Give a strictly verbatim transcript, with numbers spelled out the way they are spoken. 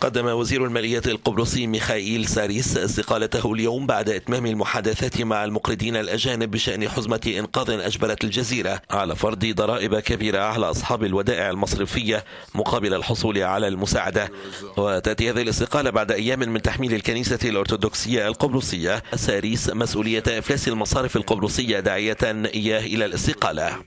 قدم وزير المالية القبرصي ميخائيل ساريس استقالته اليوم بعد إتمام المحادثات مع المقرضين الأجانب بشأن حزمة إنقاذ أجبرت الجزيرة على فرض ضرائب كبيرة على أصحاب الودائع المصرفية مقابل الحصول على المساعدة. وتأتي هذه الاستقالة بعد أيام من تحميل الكنيسة الأرثوذكسية القبرصية ساريس مسؤولية إفلاس المصارف القبرصية، داعية إياه إلى الاستقالة.